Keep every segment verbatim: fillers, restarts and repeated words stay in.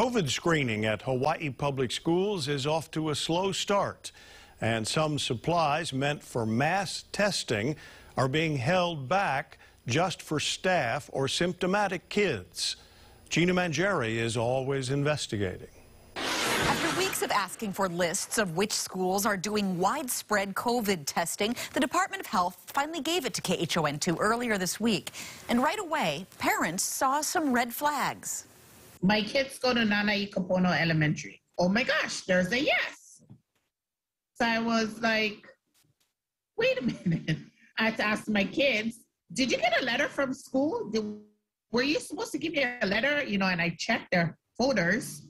COVID screening at Hawaii public schools is off to a slow start, and some supplies meant for mass testing are being held back just for staff or symptomatic kids. Gina Mangieri is always investigating. After weeks of asking for lists of which schools are doing widespread COVID testing, the Department of Health finally gave it to K H O N two earlier this week. And right away, parents saw some red flags. My kids go to Nana I Kapono Elementary. Oh my gosh, there's a yes. So I was like, wait a minute. I had to ask my kids, did you get a letter from school? Did, were you supposed to give me a letter? You know, and I checked their folders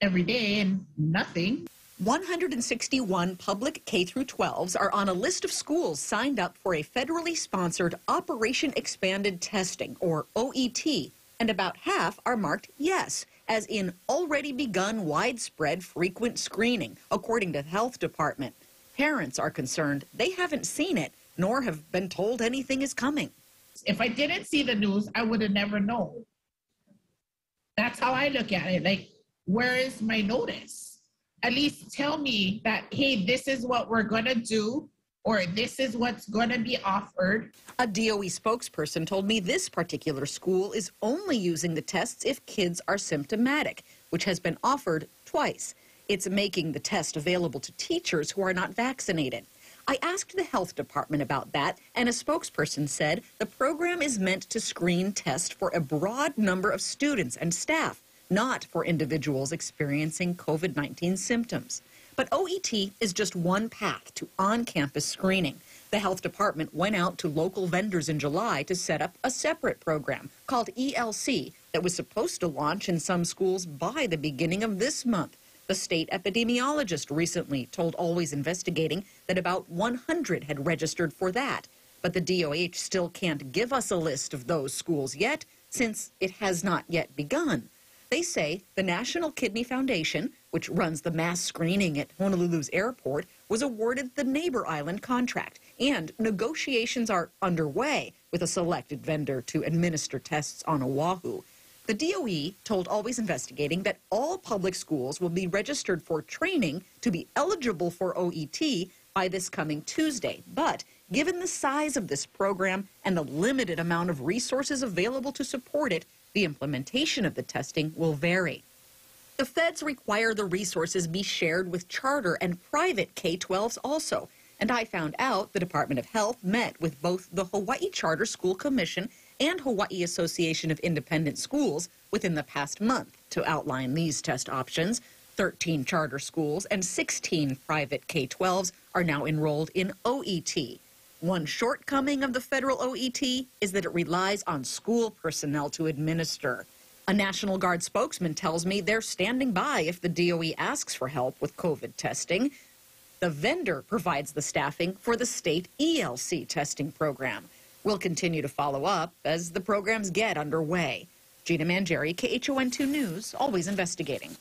every day and nothing. one hundred sixty-one public K through twelves are on a list of schools signed up for a federally sponsored Operation Expanded Testing, or O E T, and about half are marked yes, as in already begun widespread frequent screening, according to the health department. Parents are concerned they haven't seen it, nor have been told anything is coming. If I didn't see the news, I would have never known. That's how I look at it. Like, where is my notice? At least tell me that, hey, this is what we're going to do, or this is what's going to be offered. A D O E spokesperson told me this particular school is only using the tests if kids are symptomatic, which has been offered twice. It's making the test available to teachers who are not vaccinated. I asked the health department about that, and a spokesperson said the program is meant to screen test for a broad number of students and staff, not for individuals experiencing COVID nineteen symptoms. But O E T is just one path to on-campus screening. The health department went out to local vendors in July to set up a separate program called E L C that was supposed to launch in some schools by the beginning of this month. The state epidemiologist recently told Always Investigating that about one hundred had registered for that. But the D O H still can't give us a list of those schools yet, since it has not yet begun. They say the National Kidney Foundation, which runs the mass screening at Honolulu's airport, was awarded the neighbor island contract, and negotiations are underway with a selected vendor to administer tests on Oahu. The D O E told Always Investigating that all public schools will be registered for training to be eligible for O E T by this coming Tuesday. But given the size of this program and the limited amount of resources available to support it, the implementation of the testing will vary. The feds require the resources be shared with charter and private K twelves also, and I found out the Department of Health met with both the Hawaii Charter School Commission and Hawaii Association of Independent Schools within the past month to outline these test options. thirteen charter schools and sixteen private K twelves are now enrolled in O E T. One shortcoming of the federal O E T is that it relies on school personnel to administer. A National Guard spokesman tells me they're standing by if the D O E asks for help with COVID testing. The vendor provides the staffing for the state E L C testing program. We'll continue to follow up as the programs get underway. Gina Mangieri, K H O N two News, Always Investigating.